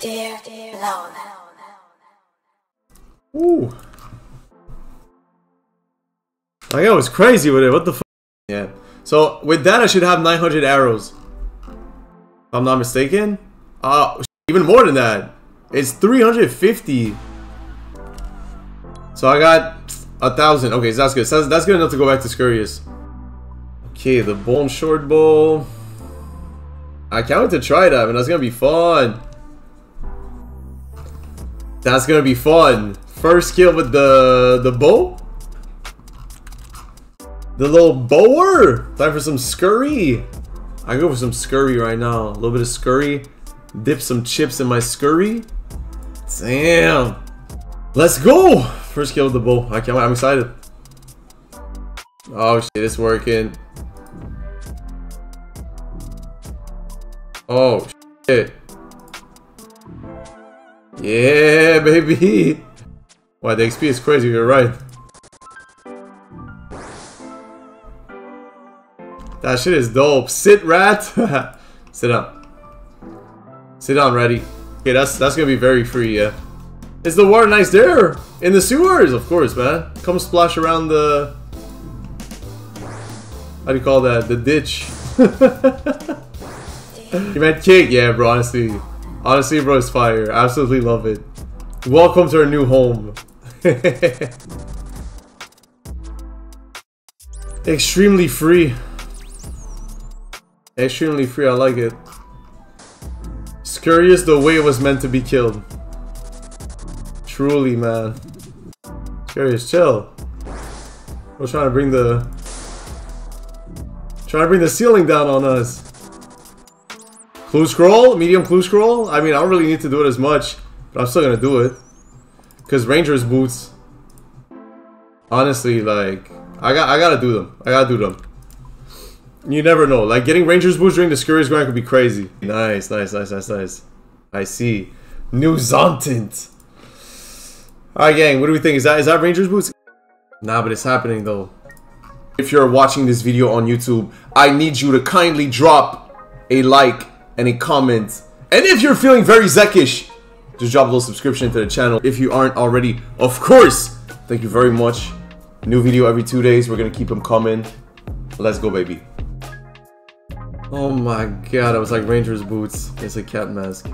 Dear Lola. Ooh. That guy was crazy with it, what the f***? Yeah. So, with that I should have 900 arrows. If I'm not mistaken. Even more than that. It's 350. So I got 1,000. Okay, so that's good. So that's good enough to go back to Scurrius. Okay, the bone short bow. I can't wait to try that, man. That's gonna be fun. That's gonna be fun. First kill with the bow. The little bower. Time for some scurry. I go for some scurry right now. A little bit of scurry. Dip some chips in my scurry. Damn. Let's go. First kill with the bow. I can't wait. I'm excited. Oh shit, it's working. Oh shit. Yeah, baby. Wow, the XP is crazy. You're right. That shit is dope. Sit, rat. Sit down. Sit down, Ratty. Okay, that's gonna be very free, yeah. Is the water nice there? In the sewers, of course, man. Come splash around the... How do you call that? The ditch. You meant cake? Yeah, bro, honestly. Honestly, bro, it's fire. I absolutely love it. Welcome to our new home. Extremely free. Extremely free, I like it. Scurrius the way it was meant to be killed. Truly, man. Scurrius, chill. We're trying to bring the... Trying to bring the ceiling down on us. Clue scroll? Medium clue scroll? I mean, I don't really need to do it as much. But I'm still gonna do it. Because Ranger's boots. Honestly, like... I gotta do them. I gotta do them. You never know. Like, getting Ranger's boots during the Scurrius grind could be crazy. Nice, nice, nice, nice, nice. I see. New Zontant. Alright, gang. What do we think? Is that Ranger's boots? Nah, but it's happening, though. If you're watching this video on YouTube, I need you to kindly drop a like and a comment. And if you're feeling very Zekish, just drop a little subscription to the channel. If you aren't already, of course, thank you very much. New video every 2 days. We're going to keep them coming. Let's go, baby. Oh my god, I was like Ranger's boots. It's a cat mask.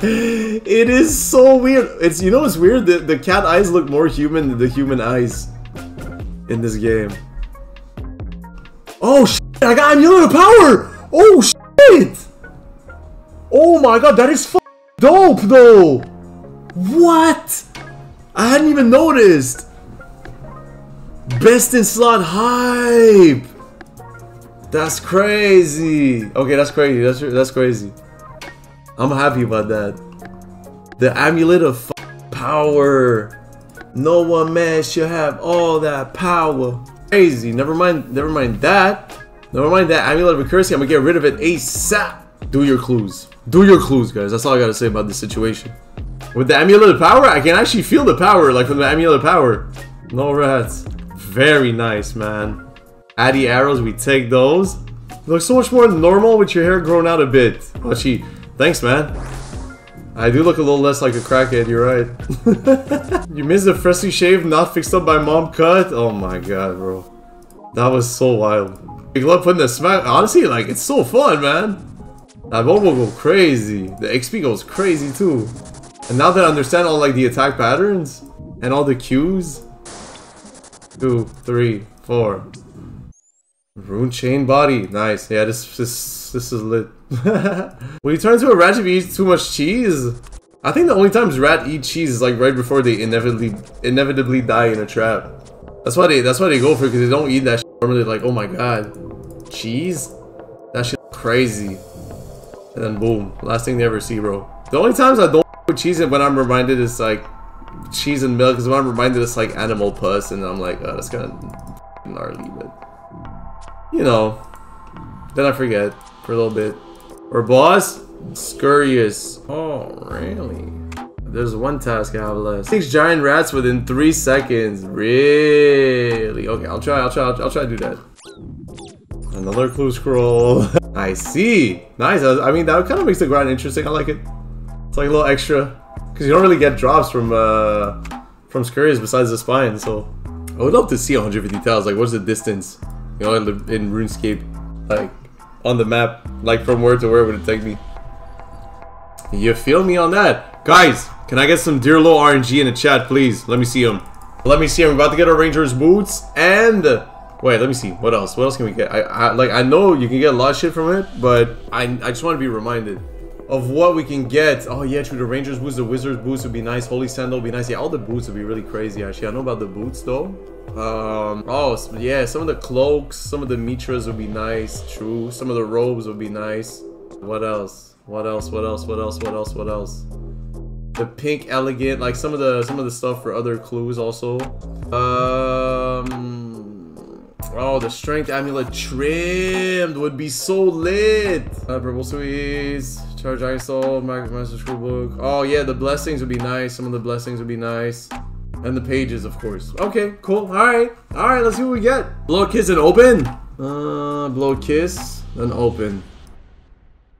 It is so weird. It's, you know what's weird? The cat eyes look more human than the human eyes in this game. Oh shit, I got annular power! Oh shit! Oh my god, that is fucking dope though! What? I hadn't even noticed! Best in slot hype. That's crazy. Okay, that's crazy. That's crazy. I'm happy about that. The amulet of power. No one man should have all that power. Crazy. Never mind. Never mind that. Never mind that amulet of accuracy. I'm gonna get rid of it ASAP. Do your clues. Do your clues, guys. That's all I gotta say about this situation. With the amulet of power, I can actually feel the power, like from the amulet of power. No rats. Very nice, man. Addy arrows, we take those. Looks so much more normal with your hair grown out a bit. Hachi, thanks, man. I do look a little less like a crackhead, you're right. You missed the freshly shaved, not fixed up by mom cut. Oh my god, bro. That was so wild. Big love putting the smack. Honestly, like, it's so fun, man. That bomb will go crazy. The XP goes crazy, too. And now that I understand all, like, the attack patterns and all the cues... 2, 3, 4. Rune chain body. Nice. Yeah, this is lit. Will you turn into a rat if you eat too much cheese? I think the only times rat eat cheese is like right before they inevitably die in a trap. That's why they go for it, because they don't eat that shit normally. Like, oh my god, cheese? That shit crazy. And then boom, last thing they ever see, bro. The only times I don't put cheese in when I'm reminded is like cheese and milk, because when I'm reminded it's like animal puss, and I'm like, oh, that's kind of gnarly, but you know, then I forget for a little bit. Or boss Scurrius. Oh really? There's one task I have left. 6 giant rats within 3 seconds. Really? Okay, I'll try to do that. Another clue scroll. I see. Nice. I mean, that kind of makes the grind interesting. I like it. It's like a little extra. Because you don't really get drops from Scurrius besides the spine, so... I would love to see 150 tiles. Like, what's the distance? You know, in RuneScape. Like, on the map. Like, from where to where would it take me? You feel me on that? Guys, can I get some Dear Low RNG in the chat, please? Let me see him. Let me see him. We're about to get our Ranger's boots and... Wait, let me see. What else? What else can we get? I know you can get a lot of shit from it, but I just want to be reminded of what we can get. Oh yeah, true. The Ranger's boots, the Wizard's boots would be nice. Holy Sandal would be nice. Yeah, all the boots would be really crazy, actually. I know about the boots, though. Oh, yeah, some of the cloaks, some of the mitras would be nice. True. Some of the robes would be nice. What else? What else? What else? What else? What else? What else? The pink elegant, like some of the stuff for other clues also. Oh, the strength amulet trimmed would be so lit. Purple sweets, charge ice soul, master screwbook. Oh yeah, the blessings would be nice. Some of the blessings would be nice, and the pages, of course. Okay, cool. All right. Let's see what we get. Blow kiss and open. Blow kiss and open.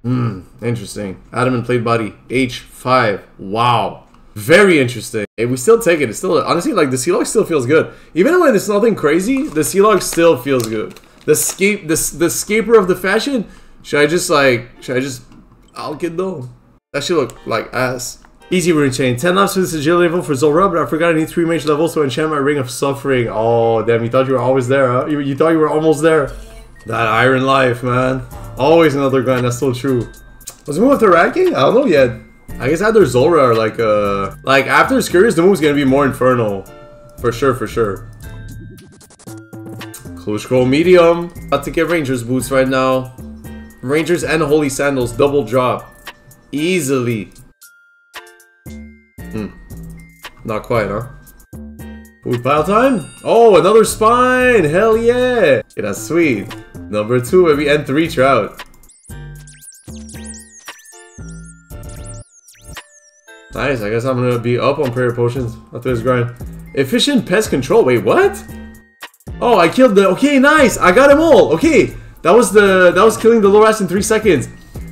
Hmm, interesting. Adamant plate body H5. Wow. Very interesting. And we still take it. It's still, honestly, like the Sealog still feels good. Even when it's nothing crazy, the Sealog still feels good. The scaper of the fashion. Should I just Alkiddo? That should look like ass. Easy rune chain. 10 laps for this agility level for Zul'rah, but I forgot I need 3 mage levels to enchant my ring of suffering. Oh damn, you thought you were always there, huh? You thought you were almost there. That iron life, man. Always another grind, that's so true. Let's move with the Ranking? I don't know yet. I guess either Zul'rah or like after Scurrius, the move's gonna be more Inferno. For sure, for sure. Clue scroll medium. About to get Ranger's boots right now. Rangers and Holy Sandals double drop. Easily. Hmm. Not quite, huh? Food pile time? Oh, another spine! Hell yeah! Yeah, that's sweet. Number 2, baby, and 3 trout. Nice, I guess I'm gonna be up on prayer potions after this grind. Efficient pest control, wait, what? Oh, I killed the, okay, nice, I got them all, okay. That was killing the Lorax in 3 seconds.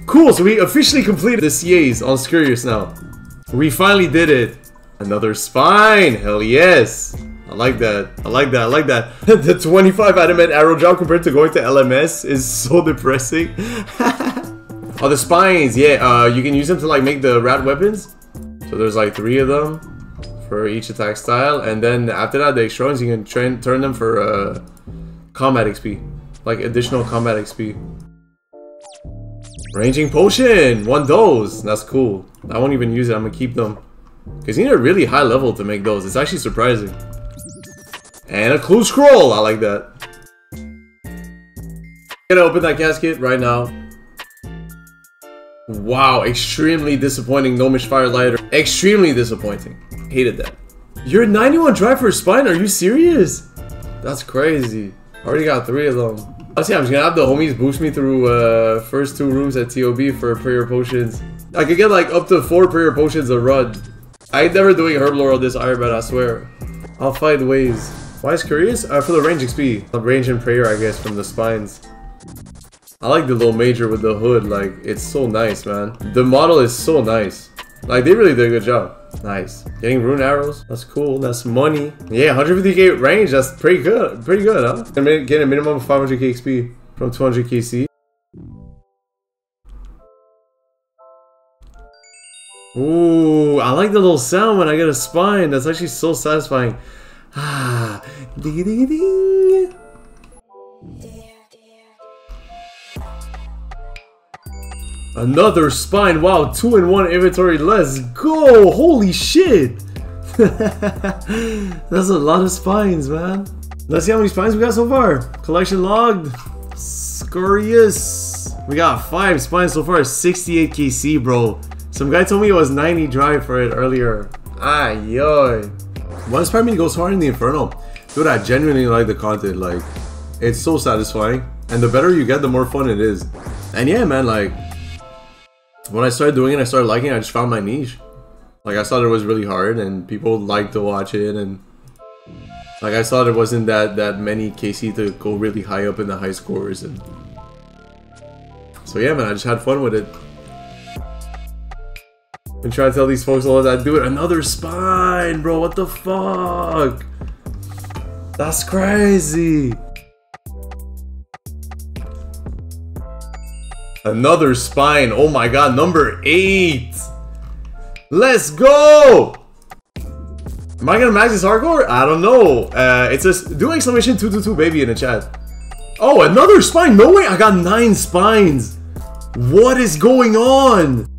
Cool, so we officially completed the CAs on Scurrius now. We finally did it. Another spine, hell yes. I like that, I like that, I like that. The 25 adamant arrow drop compared to going to LMS is so depressing. Oh, the spines, yeah, you can use them to like make the rat weapons. So there's like 3 of them for each attack style, and then after that, the extra ones you can turn them for combat XP, like additional combat XP. Ranging potion, 1 dose. That's cool. I won't even use it. I'm gonna keep them because you need a really high level to make those. It's actually surprising. And a clue scroll. I like that. I'm gonna open that casket right now. Wow, extremely disappointing Gnomish Fire Lighter. Extremely disappointing. Hated that. You're 91 dry for a spine? Are you serious? That's crazy. Already got 3 of them. Honestly, I'm just gonna have the homies boost me through first 2 rooms at TOB for prayer potions. I could get like up to 4 prayer potions a run. I ain't never doing herb laurel this Ironbat, I swear. I'll find ways. Why is Scurrius? For the range XP. Range and prayer, I guess, from the spines. I like the little major with the hood, like, it's so nice, man. The model is so nice. Like, they really did a good job. Nice. Getting rune arrows, that's cool, that's money. Yeah, 150k range, that's pretty good, huh? And get a minimum of 500k XP from 200kc. Ooh, I like the little sound when I get a spine, that's actually so satisfying. Ah, ding ding ding. Another spine, wow, 2 in 1 inventory, let's go, holy shit. That's a lot of spines, man. Let's see how many spines we got so far. Collection logged, Scurrius. We got 5 spines so far, 68kc, bro. Some guy told me it was 90 dry for it earlier. Ay, yo. What inspired me to go so hard in the Inferno? Dude, I genuinely like the content, like, it's so satisfying. And the better you get, the more fun it is. And yeah, man, like, when I started doing it, I started liking it, I just found my niche. Like, I thought it was really hard and people liked to watch it and... Like, I saw there wasn't that many KC to go really high up in the high scores, and so yeah, man, I just had fun with it. And try to tell these folks all that, dude, another spine, bro, what the fuck? That's crazy. Another spine, oh my god, number 8. Let's go! Am I gonna max this hardcore? I don't know. It says, do exclamation 222 baby in the chat. Oh, another spine, no way, I got 9 spines. What is going on?